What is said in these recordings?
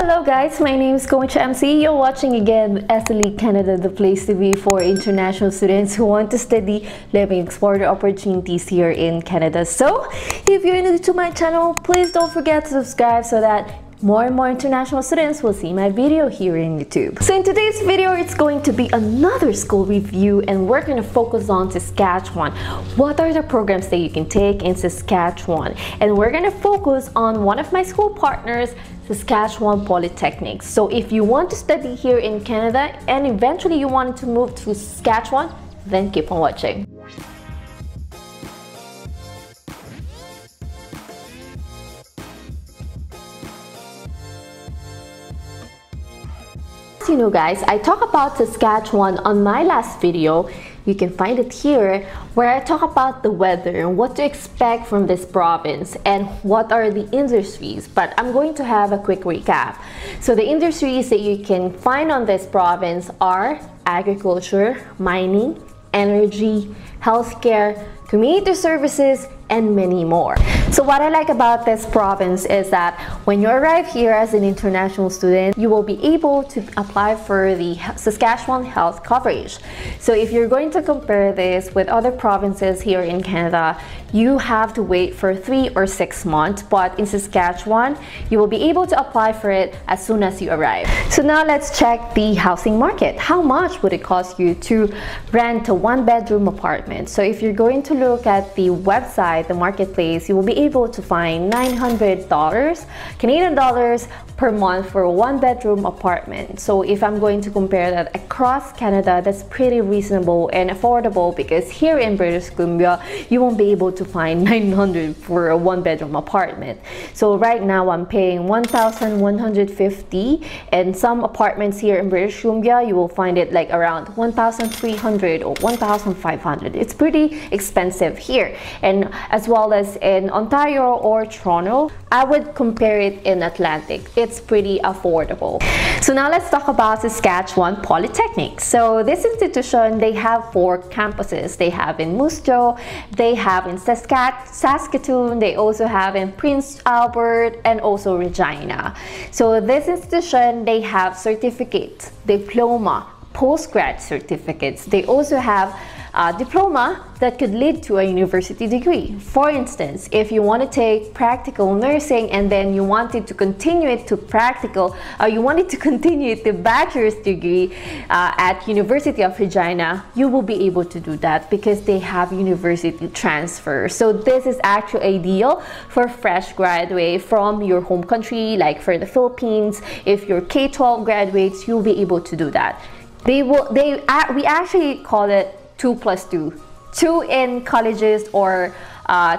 Hello guys, my name is Koichi MC. You're watching again SLE Canada, the place to be for international students who want to study, live, and explore the opportunities here in Canada. So, if you're new to my channel, please don't forget to subscribe so that more and more international students will see my video here in YouTube. So in today's video, it's going to be another school review and we're going to focus on Saskatchewan. What are the programs that you can take in Saskatchewan? And we're going to focus on one of my school partners, Saskatchewan Polytechnic. So if you want to study here in Canada and eventually you want to move to Saskatchewan, then keep on watching. You know guys, I talk about Saskatchewan on my last video. You can find it here, where I talk about the weather and what to expect from this province and what are the industries, but I'm going to have a quick recap. So the industries that you can find on this province are agriculture, mining, energy, healthcare, community services, and many more. So what I like about this province is that when you arrive here as an international student, you will be able to apply for the Saskatchewan health coverage. So if you're going to compare this with other provinces here in Canada, you have to wait for 3 or 6 months, but in Saskatchewan, you will be able to apply for it as soon as you arrive. So now let's check the housing market. How much would it cost you to rent a one-bedroom apartment? So if you're going to look at the website, the marketplace, you will be able to find $900 Canadian dollars per month for a one-bedroom apartment. So if I'm going to compare that across Canada, that's pretty reasonable and affordable, because here in British Columbia, you won't be able to find $900 for a one-bedroom apartment. So right now I'm paying $1,150, and some apartments here in British Columbia you will find it like around $1,300 or $1,500. It's pretty expensive here, and as well as in Ontario or Toronto. I would compare it in Atlantic. It's pretty affordable. So now let's talk about Saskatchewan Polytechnic. So this institution, they have 4 campuses. They have in Moose Jaw, they have in Saskatoon, they also have in Prince Albert, and also Regina. So this institution, they have certificates, diploma, postgrad certificates. They also have a diploma that could lead to a university degree. For instance, if you want to take practical nursing and then you wanted to continue it to practical, or you wanted to continue the bachelor's degree at University of Regina, you will be able to do that because they have university transfer. So this is actually ideal for fresh graduate from your home country, like for the Philippines. If you're K-12 graduates, you'll be able to do that. We actually call it 2+2 in colleges or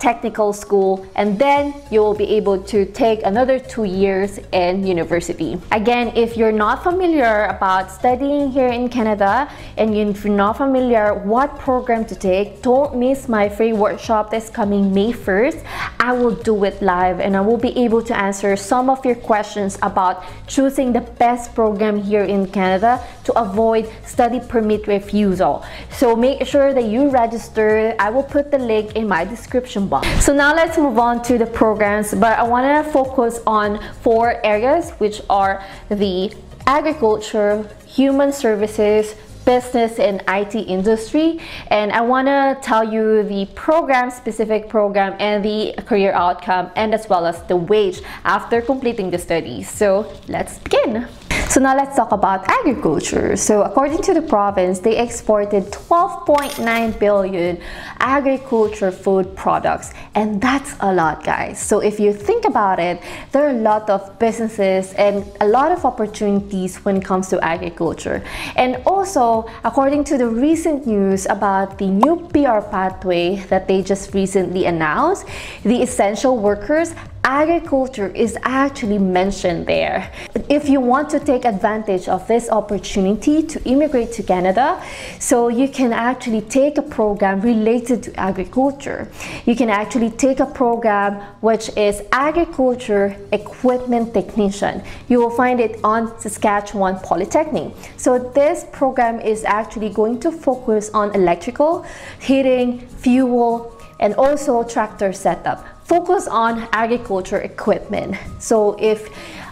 technical school, and then you will be able to take another 2 years in university. Again, if you're not familiar about studying here in Canada, and if you're not familiar what program to take, don't miss my free workshop that's coming May 1st. I will do it live and I will be able to answer some of your questions about choosing the best program here in Canada to avoid study permit refusal. So make sure that you register. I will put the link in my description box. So now let's move on to the programs, but I want to focus on 4 areas, which are the agriculture, human services, business, and IT industry. And I want to tell you the program, specific program, and the career outcome, and as well as the wage after completing the study. So let's begin. So now let's talk about agriculture. So according to the province, they exported 12.9 billion agriculture food products, and that's a lot guys. So if you think about it, there are a lot of businesses and a lot of opportunities when it comes to agriculture. And also, according to the recent news about the new PR pathway that they just recently announced, the essential workers, agriculture is actually mentioned there. If you want to take advantage of this opportunity to immigrate to Canada, so you can actually take a program related to agriculture. You can actually take a program which is agriculture equipment technician. You will find it on Saskatchewan Polytechnic. So this program is actually going to focus on electrical, heating, fuel, and also tractor setup. Focus on agriculture equipment. So if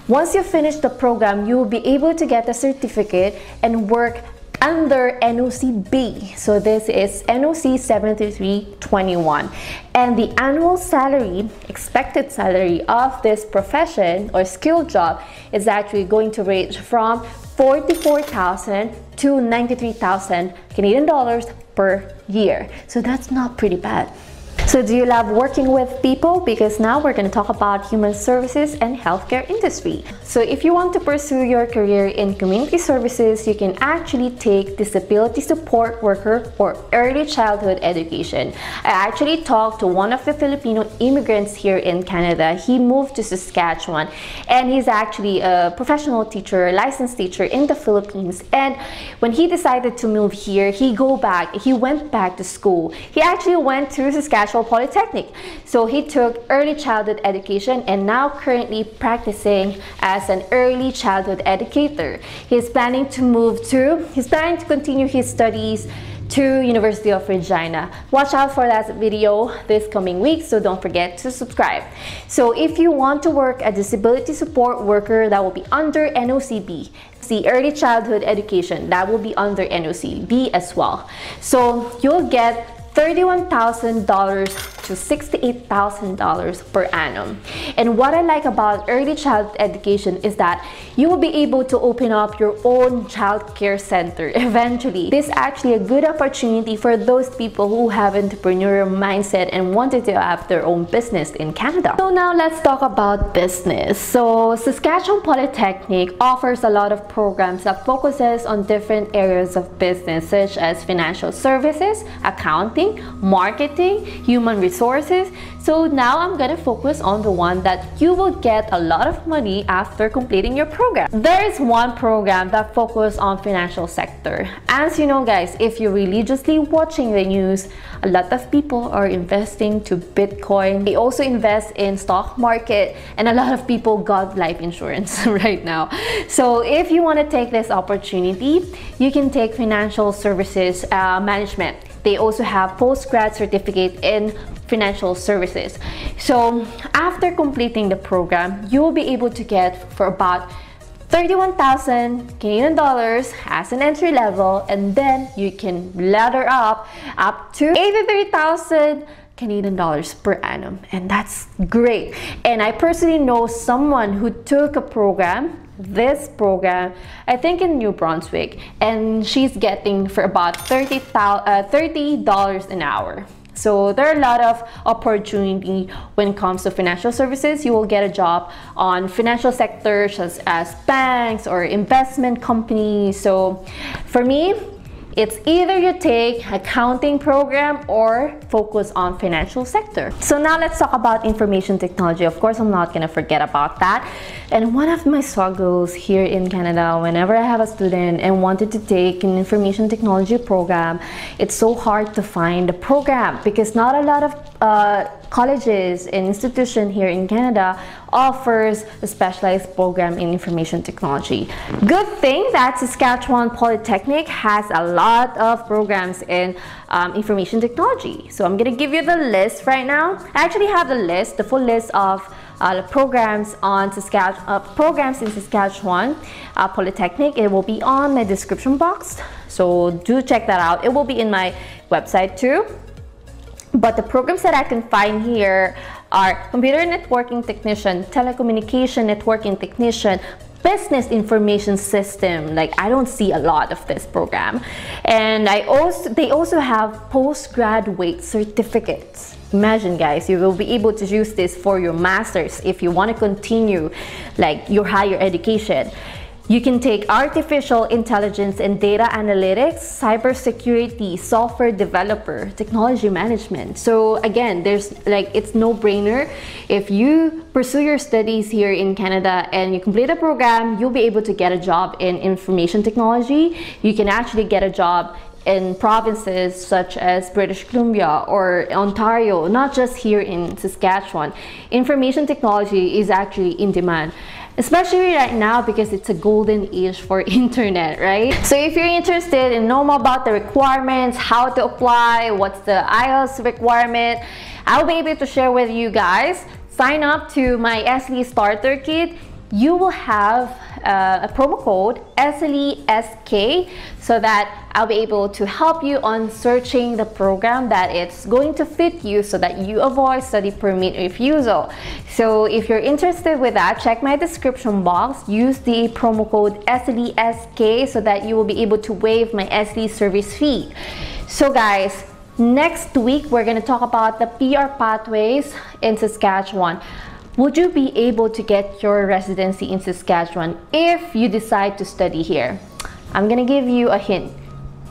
Once you finish the program, you will be able to get a certificate and work under NOC B. So this is NOC 7321. And the annual salary, expected salary of this profession or skilled job is actually going to range from 44,000 to 93,000 Canadian dollars per year. So that's not pretty bad. So do you love working with people? Because now we're going to talk about human services and healthcare industry. So if you want to pursue your career in community services, you can actually take disability support worker or early childhood education. I actually talked to one of the Filipino immigrants here in Canada. He moved to Saskatchewan and he's actually a professional teacher, licensed teacher in the Philippines. And when he decided to move here, he went back to school. He actually went through Saskatchewan Polytechnic. So he took early childhood education and now currently practicing as an early childhood educator. He's planning to continue his studies to University of Regina. Watch out for that video this coming week, so don't forget to subscribe. So if you want to work as a disability support worker, that will be under NOCB. The early childhood education, that will be under NOCB as well. So you'll get $31,000 to $68,000 per annum. And what I like about early childhood education is that you will be able to open up your own childcare center eventually. This is actually a good opportunity for those people who have entrepreneurial mindset and wanted to have their own business in Canada. So now let's talk about business. So Saskatchewan Polytechnic offers a lot of programs that focuses on different areas of business such as financial services, accounting, marketing, human resources. So now I'm gonna focus on the one that you will get a lot of money after completing your program. There is one program that focuses on financial sector. As you know guys, if you're religiously watching the news, a lot of people are investing to Bitcoin. They also invest in stock market and a lot of people got life insurance right now. So if you wanna take this opportunity, you can take financial services management. They also have post-grad certificate in financial services. So after completing the program, you will be able to get for about 31,000 Canadian dollars as an entry level, and then you can ladder up to 83,000 Canadian dollars per annum, and that's great. And I personally know someone who took a program, I think in New Brunswick, and she's getting for about $30 an hour. So there are a lot of opportunity when it comes to financial services. You will get a job on financial sector such as banks or investment companies. So for me, it's either you take accounting program or focus on financial sector. So now let's talk about information technology. Of course, I'm not gonna forget about that. And one of my struggles here in Canada, whenever I have a student and wanted to take an information technology program, it's so hard to find a program because not a lot of colleges and institution here in Canada offers a specialized program in information technology. Good thing that Saskatchewan Polytechnic has a lot of programs in information technology. So I'm gonna give you the list right now. I actually have the list, the full list of programs in Saskatchewan Polytechnic. It will be on my description box. So do check that out. It will be in my website too. But the programs that I can find here are computer networking technician, telecommunication networking technician, business information system. Like, I don't see a lot of this program. And they also have postgraduate certificates. Imagine guys, you will be able to use this for your master's if you want to continue like your higher education. You can take artificial intelligence and data analytics, cybersecurity, software developer, technology management. So again, it's no-brainer. If you pursue your studies here in Canada and you complete a program, you'll be able to get a job in information technology. You can actually get a job in provinces such as British Columbia or Ontario, not just here in Saskatchewan. Information technology is actually in demand, especially right now because it's a golden age for internet, right? So if you're interested in knowing more about the requirements, how to apply, what's the IELTS requirement, I'll be able to share with you guys. Sign up to my SLE Starter Kit. you will have a promo code SLESK, so that I'll be able to help you on searching the program that it's going to fit you, so that you avoid study permit refusal. So if you're interested with that, check my description box, use the promo code SLESK so that you will be able to waive my SLE service fee. So guys, next week we're going to talk about the PR pathways in Saskatchewan. Would you be able to get your residency in Saskatchewan if you decide to study here? I'm gonna give you a hint.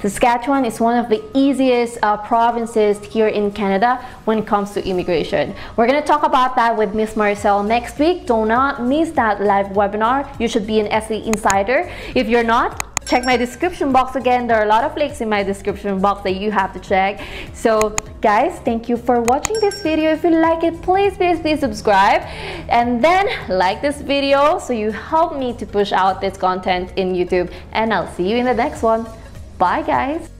Saskatchewan is one of the easiest provinces here in Canada when it comes to immigration. We're gonna talk about that with Miss Marcel next week. Do not miss that live webinar. You should be an SLE insider. If you're not, check my description box again. There are a lot of links in my description box that you have to check. So guys, thank you for watching this video. If you like it, please subscribe, and then like this video so you help me to push out this content in YouTube, and I'll see you in the next one. Bye guys.